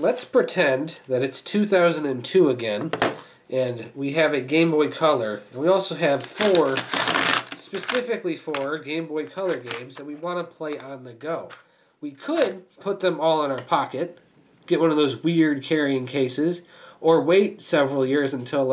Let's pretend that it's 2002 again, and we have a Game Boy Color, and we also have specifically four Game Boy Color games that we want to play on the go. We could put them all in our pocket, get one of those weird carrying cases, or wait several years until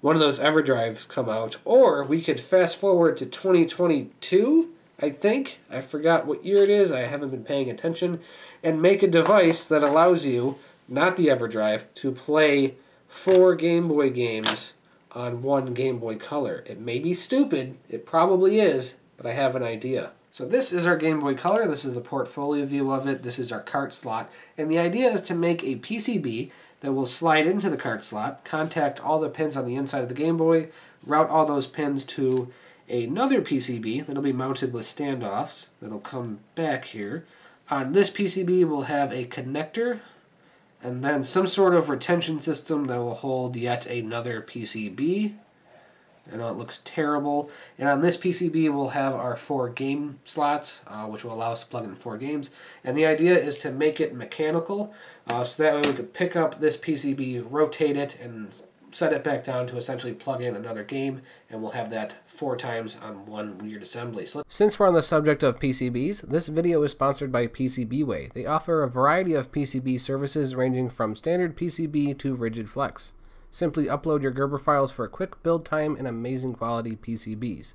one of those Everdrives come out, or we could fast forward to 2022, I think. I forgot what year it is, I haven't been paying attention, and make a device that allows you, not the EverDrive, to play 4 Game Boy games on 1 Game Boy Color. It may be stupid, it probably is, but I have an idea. So this is our Game Boy Color, this is the portfolio view of it, this is our cart slot, and the idea is to make a PCB that will slide into the cart slot, contact all the pins on the inside of the Game Boy, route all those pins to another PCB that'll be mounted with standoffs that'll come back here. On this PCB we'll have a connector and then some sort of retention system that will hold yet another PCB. I know it looks terrible. And on this PCB we'll have our 4 game slots, which will allow us to plug in 4 games. And the idea is to make it mechanical, so that way we could pick up this PCB, rotate it, and set it back down to essentially plug in another game, and we'll have that 4 times on 1 weird assembly. So since we're on the subject of PCBs, this video is sponsored by PCBWay. They offer a variety of PCB services ranging from standard PCB to rigid flex. Simply upload your Gerber files for a quick build time and amazing quality PCBs.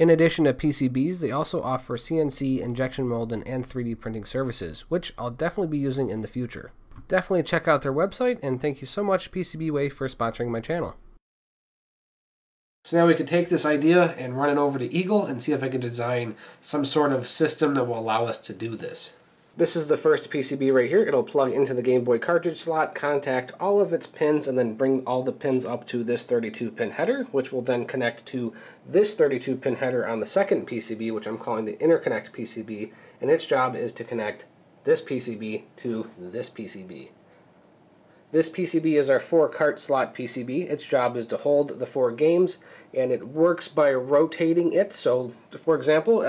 In addition to PCBs, they also offer CNC, injection molding, and 3D printing services, which I'll definitely be using in the future. Definitely check out their website, and thank you so much PCBWay for sponsoring my channel. So now we can take this idea and run it over to Eagle and see if I can design some sort of system that will allow us to do this. This is the first PCB right here. It'll plug into the Game Boy cartridge slot, contact all of its pins, and then bring all the pins up to this 32-pin header, which will then connect to this 32-pin header on the second PCB, which I'm calling the interconnect PCB, and its job is to connect this PCB to this PCB. This PCB is our 4 cart slot PCB. Its job is to hold the 4 games, and it works by rotating it. So, for example,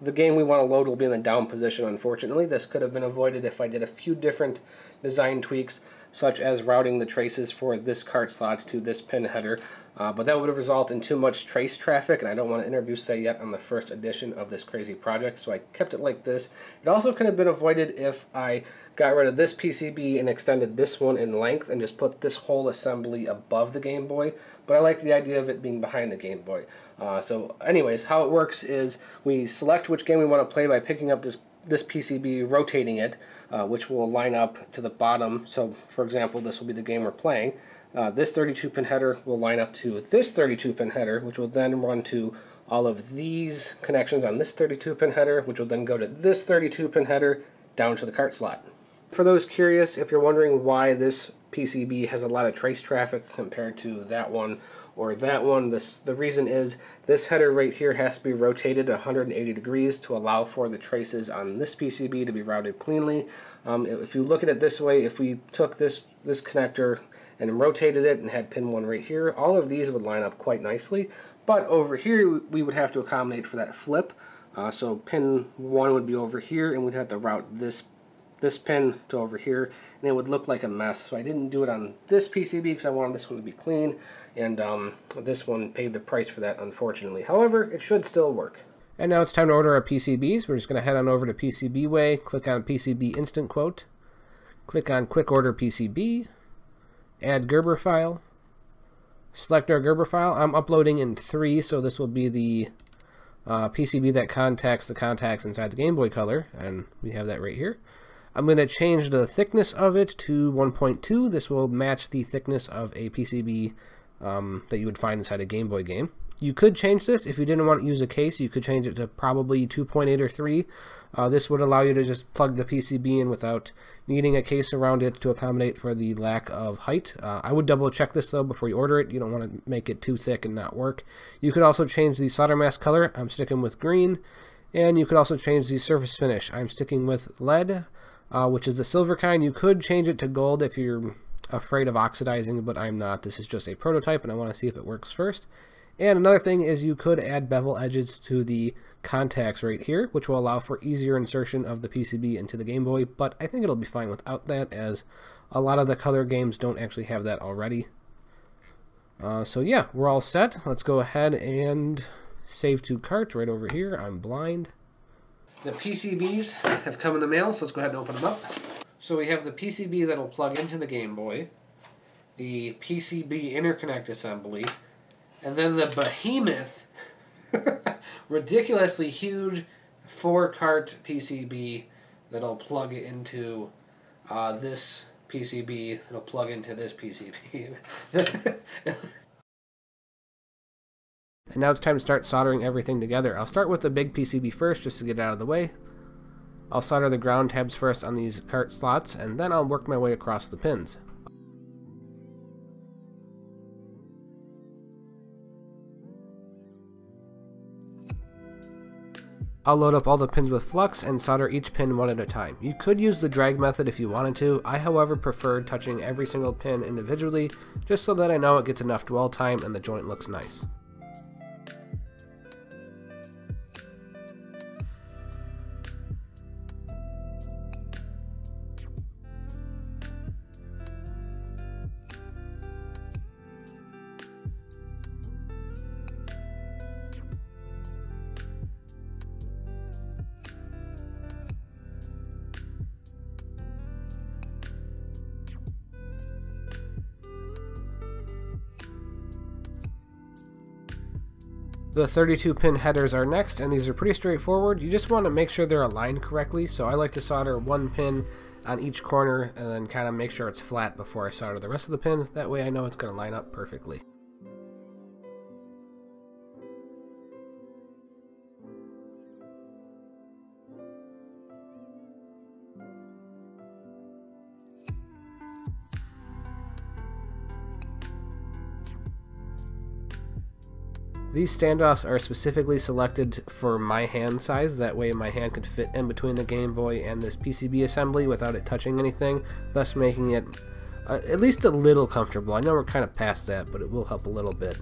the game we want to load will be in the down position, unfortunately. This could have been avoided if I did a few different design tweaks, such as routing the traces for this cart slot to this pin header, but that would have resulted in too much trace traffic, and I don't want to introduce that yet on the first edition of this crazy project, so I kept it like this. It also could have been avoided if I got rid of this PCB and extended this one in length and just put this whole assembly above the Game Boy, but I like the idea of it being behind the Game Boy. So anyways, how it works is we select which game we want to play by picking up this PCB, rotating it, which will line up to the bottom. So for example, this will be the game we're playing. This 32-pin header will line up to this 32-pin header, which will then run to all of these connections on this 32-pin header, which will then go to this 32-pin header down to the cart slot. For those curious, if you're wondering why this PCB has a lot of trace traffic compared to that one or that one, the reason is this header right here has to be rotated 180 degrees to allow for the traces on this PCB to be routed cleanly. If you look at it this way, if we took this connector and rotated it and had pin 1 right here, all of these would line up quite nicely, but over here we would have to accommodate for that flip. So pin 1 would be over here, and we'd have to route this pin to over here, and it would look like a mess. So I didn't do it on this PCB because I wanted this one to be clean, and this one paid the price for that, unfortunately. However, it should still work. And now it's time to order our PCBs. We're just going to head on over to PCBWay, click on PCB Instant Quote, click on Quick Order PCB, add Gerber file, select our Gerber file. I'm uploading in 3, so this will be the PCB that contacts the contacts inside the Game Boy Color, and we have that right here. I'm going to change the thickness of it to 1.2. This will match the thickness of a PCB that you would find inside a Game Boy game. You could change this. If you didn't want to use a case, you could change it to probably 2.8 or 3. This would allow you to just plug the PCB in without needing a case around it to accommodate for the lack of height. I would double check this though before you order it. You don't want to make it too thick and not work. You could also change the solder mask color. I'm sticking with green. And you could also change the surface finish. I'm sticking with lead, which is the silver kind. You could change it to gold if you're afraid of oxidizing, but I'm not. This is just a prototype, and I want to see if it works first. And another thing is you could add bevel edges to the contacts right here, which will allow for easier insertion of the PCB into the Game Boy, but I think it'll be fine without that, as a lot of the color games don't actually have that already. So yeah, we're all set. Let's go ahead and save to cart right over here. I'm blind. The PCBs have come in the mail, so let's go ahead and open them up. So we have the PCB that will plug into the Game Boy, the PCB interconnect assembly, and then the behemoth, ridiculously huge 4-cart PCB that'll plug into this PCB, that'll plug into this PCB. And now it's time to start soldering everything together. I'll start with the big PCB first, just to get it out of the way. I'll solder the ground tabs first on these cart slots, and then I'll work my way across the pins. I'll load up all the pins with flux and solder each pin one at a time. You could use the drag method if you wanted to. I, however, prefer touching every single pin individually, just so that I know it gets enough dwell time and the joint looks nice. The 32-pin headers are next, and these are pretty straightforward. You just want to make sure they're aligned correctly, so I like to solder one pin on each corner and then kind of make sure it's flat before I solder the rest of the pins. That way I know it's going to line up perfectly. These standoffs are specifically selected for my hand size, that way my hand could fit in between the Game Boy and this PCB assembly without it touching anything, thus making it at least a little comfortable. I know we're kind of past that, but it will help a little bit.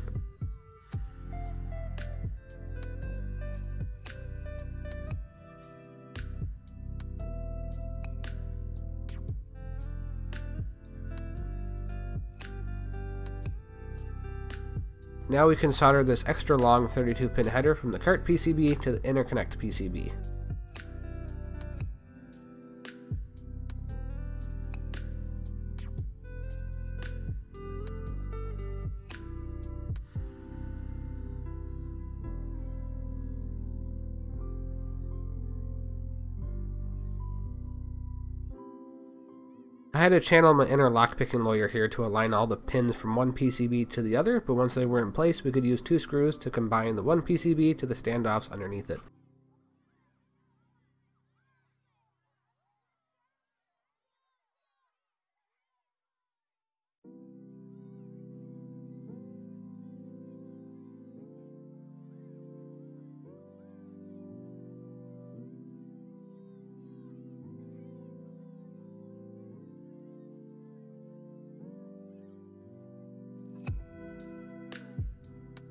Now we can solder this extra long 32-pin header from the cart PCB to the interconnect PCB. I had to channel my inner lockpicking lawyer here to align all the pins from one PCB to the other, but once they were in place, we could use two screws to combine the one PCB to the standoffs underneath it.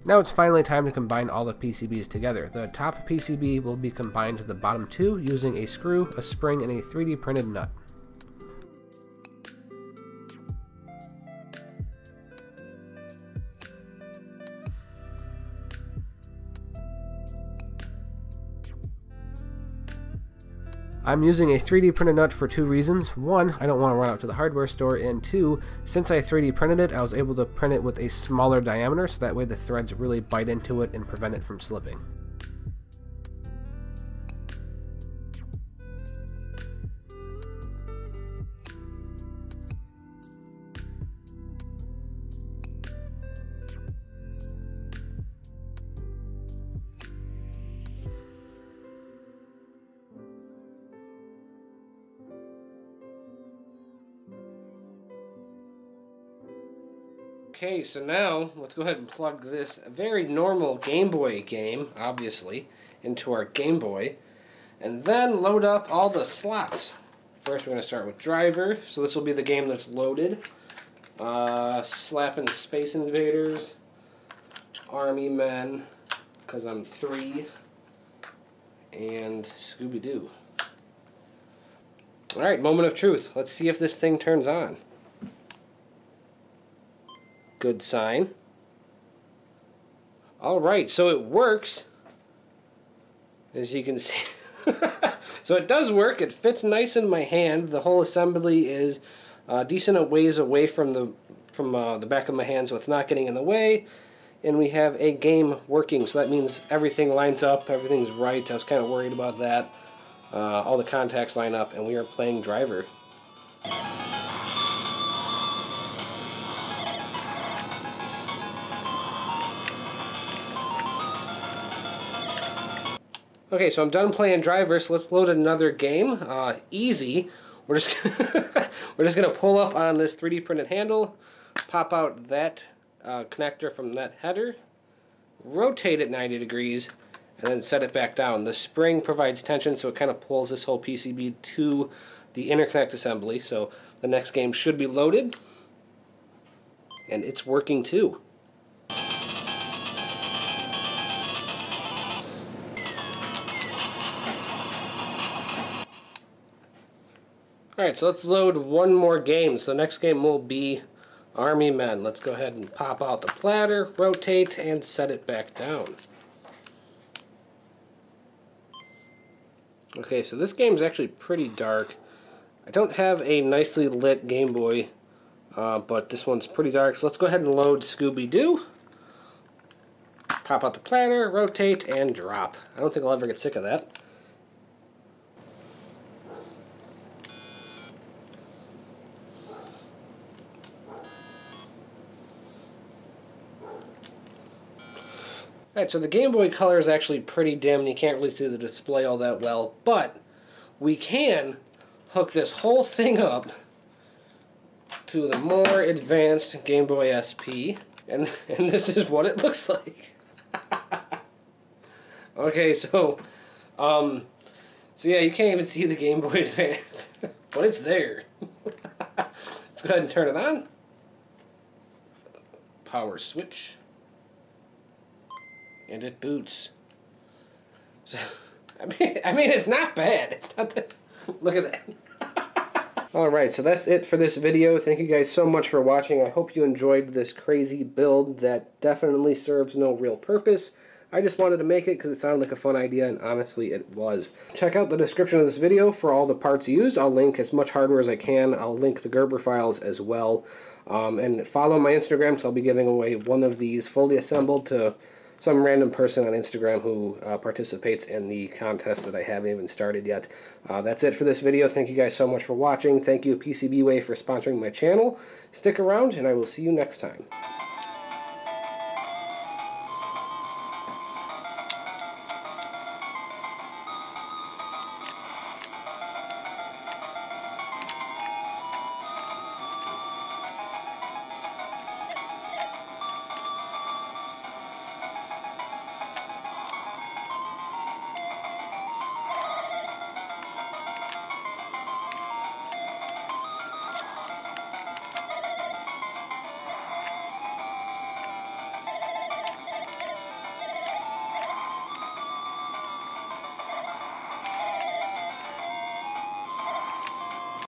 Now it's finally time to combine all the PCBs together. The top PCB will be combined to the bottom two using a screw, a spring, and a 3D printed nut. I'm using a 3D printed nut for two reasons. One, I don't want to run out to the hardware store, and two, since I 3D printed it, I was able to print it with a smaller diameter, so that way the threads really bite into it and prevent it from slipping. Okay, so now let's go ahead and plug this very normal Game Boy game, obviously, into our Game Boy, and then load up all the slots. First we're going to start with Driver, so this will be the game that's loaded. Slapping Space Invaders, Army Men, because I'm 3, and Scooby-Doo. Alright, moment of truth. Let's see if this thing turns on. Good sign. Alright, so it works. As you can see. So it does work. It fits nice in my hand. The whole assembly is decent a ways away from the back of my hand, so it's not getting in the way. And we have a game working, so that means everything lines up, everything's right. I was kind of worried about that. All the contacts line up, and we are playing Driver. Okay, so I'm done playing Driver, so let's load another game. Easy. We're just gonna pull up on this 3D printed handle, pop out that connector from that header, rotate it 90 degrees, and then set it back down. The spring provides tension, so it kind of pulls this whole PCB to the interconnect assembly. So the next game should be loaded, and it's working too. Alright, so let's load one more game. So the next game will be Army Men. Let's go ahead and pop out the platter, rotate, and set it back down. Okay, so this game's actually pretty dark. I don't have a nicely lit Game Boy, but this one's pretty dark. So let's go ahead and load Scooby-Doo. Pop out the platter, rotate, and drop. I don't think I'll ever get sick of that. Alright, so the Game Boy color is actually pretty dim, and you can't really see the display all that well, but we can hook this whole thing up to the more advanced Game Boy SP, and this is what it looks like. Okay, so, yeah, you can't even see the Game Boy Advance, but it's there. Let's go ahead and turn it on. Power switch. And it boots. So, I mean, it's not bad. It's not that. Look at that. All right, so that's it for this video. Thank you guys so much for watching. I hope you enjoyed this crazy build that definitely serves no real purpose. I just wanted to make it because it sounded like a fun idea, and honestly, it was. Check out the description of this video for all the parts used. I'll link as much hardware as I can. I'll link the Gerber files as well. And follow my Instagram, because I'll be giving away one of these fully assembled to some random person on Instagram who participates in the contest that I haven't even started yet. That's it for this video. Thank you guys so much for watching. Thank you PCBWay for sponsoring my channel. Stick around, and I will see you next time.